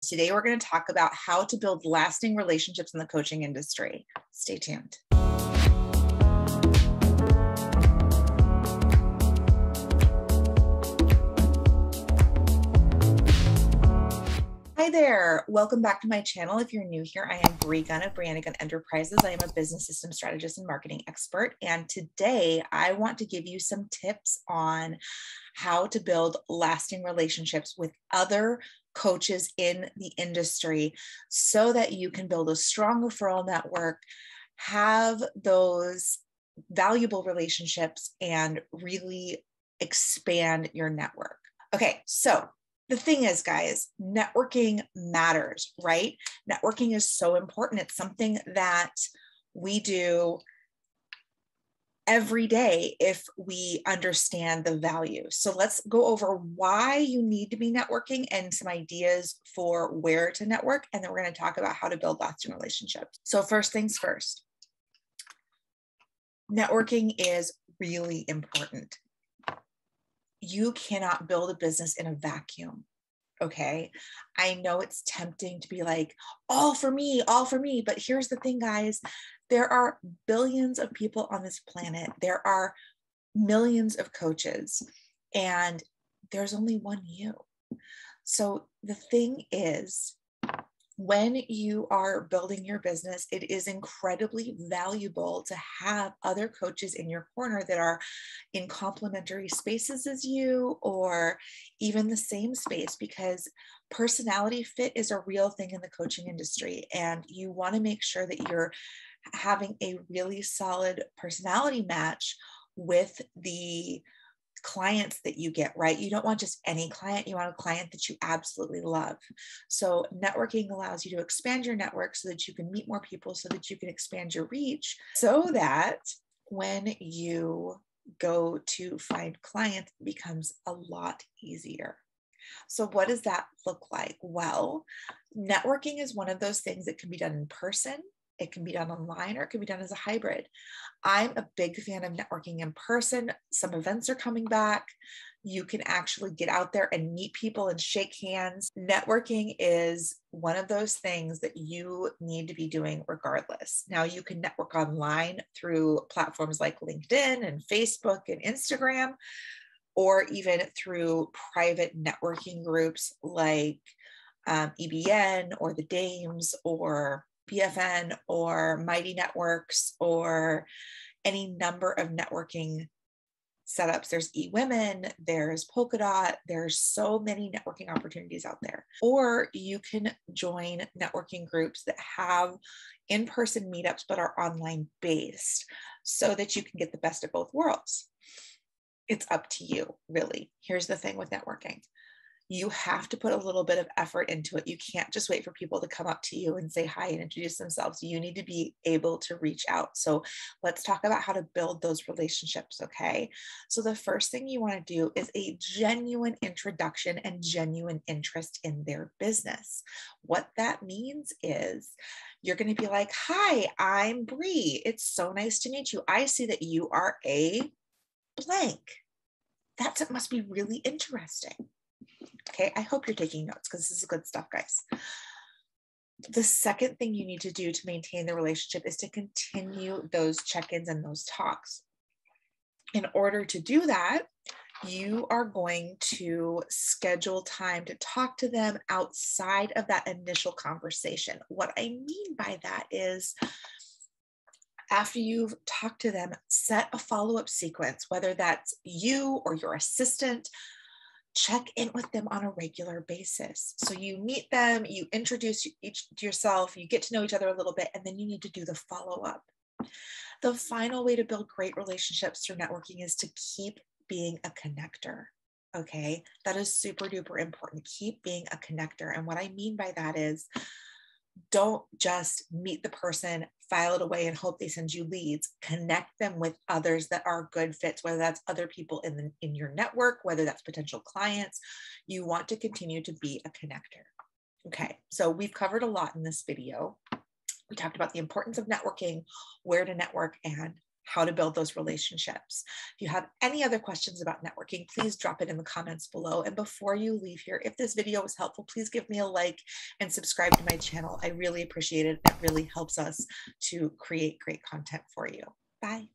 Today, we're going to talk about how to build lasting relationships in the coaching industry. Stay tuned. Hi there. Welcome back to my channel. If you're new here, I am Bree Gunn of Breanna Gunn Enterprises. I am a business system strategist and marketing expert. And today I want to give you some tips on how to build lasting relationships with other coaches in the industry so that you can build a strong referral network, have those valuable relationships, and really expand your network. Okay, so the thing is, guys, networking matters, right? Networking is so important. It's something that we do every day if we understand the value. So let's go over why you need to be networking and some ideas for where to network. And then we're going to talk about how to build lasting relationships. So first things first, networking is really important. You cannot build a business in a vacuum. Okay. I know it's tempting to be like, all for me. But here's the thing, guys, there are billions of people on this planet. There are millions of coaches and there's only one you. So the thing is, when you are building your business, it is incredibly valuable to have other coaches in your corner that are in complementary spaces as you, or even the same space, because personality fit is a real thing in the coaching industry. And you want to make sure that you're having a really solid personality match with the clients that you get, right? You don't want just any client, you want a client that you absolutely love. So networking allows you to expand your network so that you can meet more people, so that you can expand your reach, so that when you go to find clients, it becomes a lot easier. So what does that look like? Well, networking is one of those things that can be done in person, it can be done online, or it can be done as a hybrid. I'm a big fan of networking in person. Some events are coming back. You can actually get out there and meet people and shake hands. Networking is one of those things that you need to be doing regardless. Now, you can network online through platforms like LinkedIn and Facebook and Instagram, or even through private networking groups like EBN or The Dames or BFN or Mighty Networks, or any number of networking setups. There's eWomen, there's Polkadot, there's so many networking opportunities out there. Or you can join networking groups that have in-person meetups but are online based so that you can get the best of both worlds. It's up to you, really. Here's the thing with networking. You have to put a little bit of effort into it. You can't just wait for people to come up to you and say hi and introduce themselves. You need to be able to reach out. So let's talk about how to build those relationships, okay? So the first thing you want to do is a genuine introduction and genuine interest in their business. What that means is you're going to be like, hi, I'm Bree. It's so nice to meet you. I see that you are a blank. That must be really interesting. Okay, I hope you're taking notes because this is good stuff, guys. The second thing you need to do to maintain the relationship is to continue those check-ins and those talks. In order to do that, you are going to schedule time to talk to them outside of that initial conversation. What I mean by that is, after you've talked to them, set a follow-up sequence, whether that's you or your assistant. Check in with them on a regular basis. So you meet them, you introduce yourself, you get to know each other a little bit, and then you need to do the follow-up. The final way to build great relationships through networking is to keep being a connector. Okay, that is super duper important. Keep being a connector. And what I mean by that is, don't just meet the person, file it away, and hope they send you leads. Connect them with others that are good fits, whether that's other people in your network, whether that's potential clients. You want to continue to be a connector. Okay, so we've covered a lot in this video. We talked about the importance of networking, where to network, and how to build those relationships. If you have any other questions about networking, please drop it in the comments below. And before you leave here, if this video was helpful, please give me a like and subscribe to my channel. I really appreciate it. It really helps us to create great content for you. Bye.